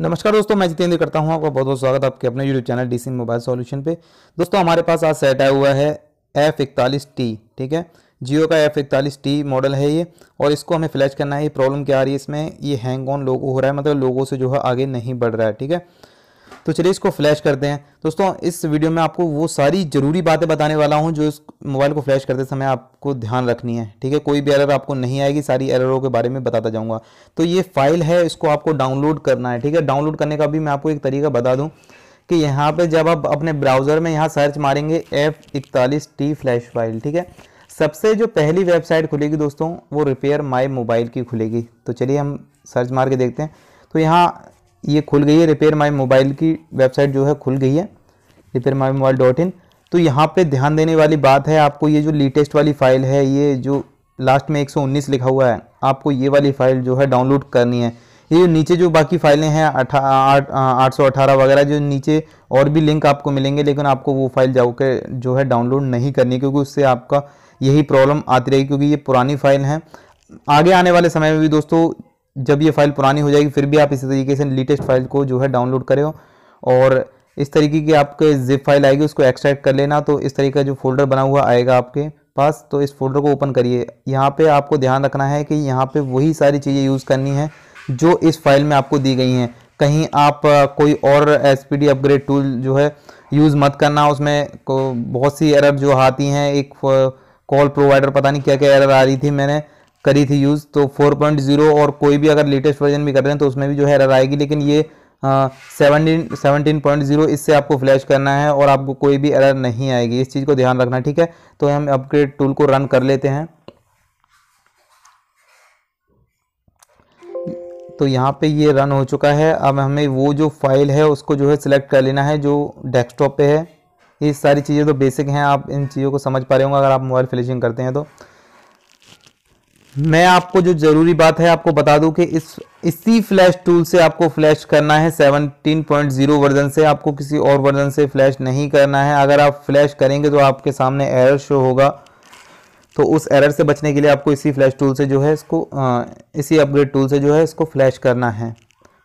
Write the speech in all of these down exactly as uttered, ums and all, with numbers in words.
नमस्कार दोस्तों, मैं जितेंद्र करता हूं आपका बहुत बहुत स्वागत आपके अपने YouTube channel DC mobile solution पे। दोस्तों हमारे पास आज सेट आया हुआ है एफ फोर्टी वन टी, ठीक है, जियो का F forty one T model है ये, और इसको हमें फ्लैश करना है। ये प्रॉब्लम क्या आ रही है इसमें, ये हैंग ऑन लोगो हो रहा है, मतलब लोगो से जो है आगे नहीं बढ़ रहा है, ठीक है। तो चलिए इसको फ्लैश करते हैं। दोस्तों इस वीडियो में आपको वो सारी जरूरी बातें बताने वाला हूँ जो इस मोबाइल को फ्लैश करते समय आपको ध्यान रखनी है, ठीक है। कोई भी एरर आपको नहीं आएगी, सारी एररों के बारे में बताता जाऊँगा। तो ये फाइल है, इसको आपको डाउनलोड करना है, ठीक है। डाउनलोड करने का भी मैं आपको एक तरीका बता दूँ कि यहाँ पर जब आप अपने ब्राउज़र में यहाँ सर्च मारेंगे F forty one T flash file, ठीक है, सबसे जो पहली वेबसाइट खुलेगी दोस्तों वो रिपेयर माई मोबाइल की खुलेगी। तो चलिए हम सर्च मार के देखते हैं। तो यहाँ ये खुल गई है, रिपेयर माई मोबाइल की वेबसाइट जो है खुल गई है, repair my mobile dot in. तो यहाँ पे ध्यान देने वाली बात है, आपको ये जो लेटेस्ट वाली फ़ाइल है, ये जो लास्ट में एक सौ उन्नीस लिखा हुआ है, आपको ये वाली फ़ाइल जो है डाउनलोड करनी है। ये नीचे जो बाकी फाइलें हैं आठ सौ अठारह वगैरह, जो नीचे और भी लिंक आपको मिलेंगे, लेकिन आपको वो फाइल जाकर जो है डाउनलोड नहीं करनी, क्योंकि उससे आपका यही प्रॉब्लम आती रहेगी, क्योंकि ये पुरानी फाइल हैं। आगे आने वाले समय में भी दोस्तों जब ये फाइल पुरानी हो जाएगी, फिर भी आप इसी तरीके से लेटेस्ट फाइल को जो है डाउनलोड करें, और इस तरीके की आपके जिप फाइल आएगी उसको एक्सट्रैक्ट कर लेना। तो इस तरीके का जो फोल्डर बना हुआ आएगा आपके पास, तो इस फोल्डर को ओपन करिए। यहाँ पे आपको ध्यान रखना है कि यहाँ पे वही सारी चीज़ें यूज़ करनी है जो इस फाइल में आपको दी गई हैं। कहीं आप कोई और एसपीडी अपग्रेड टूल जो है यूज़ मत करना, उसमें बहुत सी एरर जो आती हैं, एक कॉल प्रोवाइडर, पता नहीं क्या क्या एरर आ रही थी, मैंने करी थी यूज़। तो फोर पॉइंट ज़ीरो और कोई भी अगर लेटेस्ट वर्जन भी कर रहे हैं तो उसमें भी जो है एरर आएगी, लेकिन ये सेवनटीन सेवनटीन पॉइंट ज़ीरो इससे आपको फ्लैश करना है और आपको कोई भी एरर नहीं आएगी, इस चीज़ को ध्यान रखना, ठीक है। तो हम अपग्रेड टूल को रन कर लेते हैं। तो यहाँ पे ये रन हो चुका है। अब हमें वो जो फाइल है उसको जो है सिलेक्ट कर लेना है जो डेस्कटॉप पे है। ये सारी चीज़ें तो बेसिक हैं, आप इन चीज़ों को समझ पा रहे होंगे अगर आप मोबाइल फ्लैशिंग करते हैं। तो मैं आपको जो ज़रूरी बात है आपको बता दूं कि इस इसी फ्लैश टूल से आपको फ्लैश करना है, सेवनटीन पॉइंट ज़ीरो वर्जन से, आपको किसी और वर्जन से फ्लैश नहीं करना है। अगर आप फ्लैश करेंगे तो आपके सामने एरर शो होगा, तो उस एरर से बचने के लिए आपको इसी फ्लैश टूल से जो है इसको आ, इसी अपग्रेड टूल से जो है इसको फ्लैश करना है,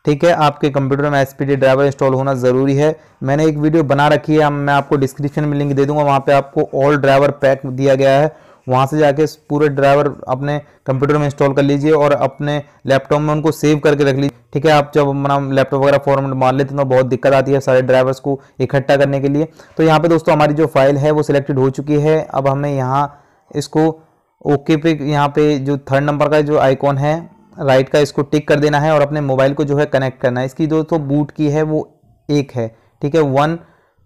ठीक है। आपके कंप्यूटर में एसपीडी ड्राइवर इंस्टॉल होना ज़रूरी है। मैंने एक वीडियो बना रखी है, मैं आपको डिस्क्रिप्शन में लिंक दे दूँगा, वहाँ पर आपको ऑल ड्राइवर पैक दिया गया है, वहाँ से जाके पूरे ड्राइवर अपने कंप्यूटर में इंस्टॉल कर लीजिए और अपने लैपटॉप में उनको सेव करके रख लीजिए, ठीक है। आप जब अपना लैपटॉप वगैरह फॉर्मेट मार लेते हैं तो बहुत दिक्कत आती है सारे ड्राइवर्स को इकट्ठा करने के लिए। तो यहाँ पे दोस्तों हमारी जो फाइल है वो सिलेक्टेड हो चुकी है। अब हमें यहाँ इसको ओके पे, यहाँ पे जो थर्ड नंबर का जो आइकॉन है राइट का, इसको टिक कर देना है और अपने मोबाइल को जो है कनेक्ट करना है। इसकी दोस्तों बूट की है वो एक है, ठीक है, वन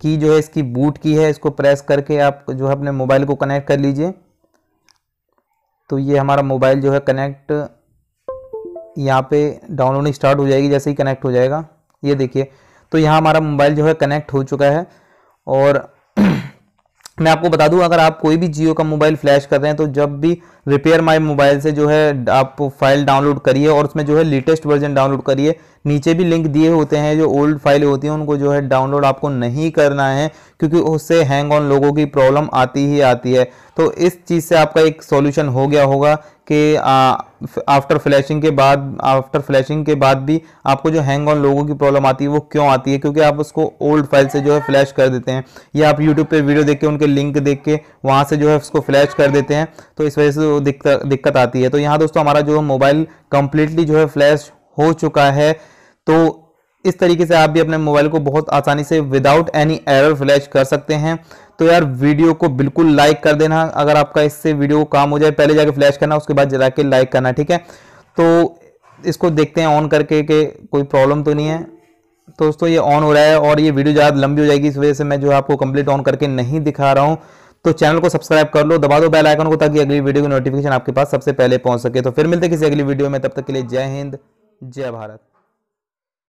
की जो है इसकी बूट की है, इसको प्रेस करके आप जो है अपने मोबाइल को कनेक्ट कर लीजिए। तो ये हमारा मोबाइल जो है कनेक्ट यहाँ पे डाउनलोडिंग स्टार्ट हो जाएगी जैसे ही कनेक्ट हो जाएगा, ये देखिए। तो यहाँ हमारा मोबाइल जो है कनेक्ट हो चुका है। और मैं आपको बता दूं, अगर आप कोई भी जियो का मोबाइल फ्लैश कर रहे हैं तो जब भी रिपेयर माई मोबाइल से जो है आप फाइल डाउनलोड करिए और उसमें जो है लेटेस्ट वर्जन डाउनलोड करिए। नीचे भी लिंक दिए होते हैं, जो ओल्ड फाइलें होती हैं उनको जो है डाउनलोड आपको नहीं करना है, क्योंकि उससे हैंग ऑन लोगों की प्रॉब्लम आती ही आती है। तो इस चीज़ से आपका एक सॉल्यूशन हो गया होगा कि आफ्टर फ्लैशिंग के बाद आफ्टर फ्लैशिंग के बाद भी आपको जो हैंग ऑन लोगों की प्रॉब्लम आती है वो क्यों आती है, क्योंकि आप उसको ओल्ड फाइल से जो है फ्लैश कर देते हैं, या आप यूट्यूब पे वीडियो देख के उनके लिंक देख के वहाँ से जो है उसको फ्लैश कर देते हैं, तो इस वजह से वो दिक्कत दिक्कत आती है। तो यहाँ दोस्तों हमारा जो मोबाइल कम्प्लीटली जो है फ्लैश हो चुका है। तो इस तरीके से आप भी अपने मोबाइल को बहुत आसानी से विदाउट एनी एरर फ्लैश कर सकते हैं। तो यार वीडियो को बिल्कुल लाइक कर देना, अगर आपका इससे वीडियो काम हो जाए पहले जाके फ्लैश करना, उसके बाद जाके लाइक करना, ठीक है। तो इसको देखते हैं ऑन करके कि कोई प्रॉब्लम तो नहीं है। तो दोस्तों ये ऑन हो रहा है और ये वीडियो ज़्यादा लंबी हो जाएगी, इस वजह से मैं जो आपको कंप्लीट ऑन करके नहीं दिखा रहा हूँ। तो चैनल को सब्सक्राइब कर लो, दबा दो बेल आइकन को, ताकि अगली वीडियो की नोटिफिकेशन आपके पास सबसे पहले पहुँच सके। तो फिर मिलते हैं किसी अगली वीडियो में, तब तक के लिए जय हिंद, जय भारत।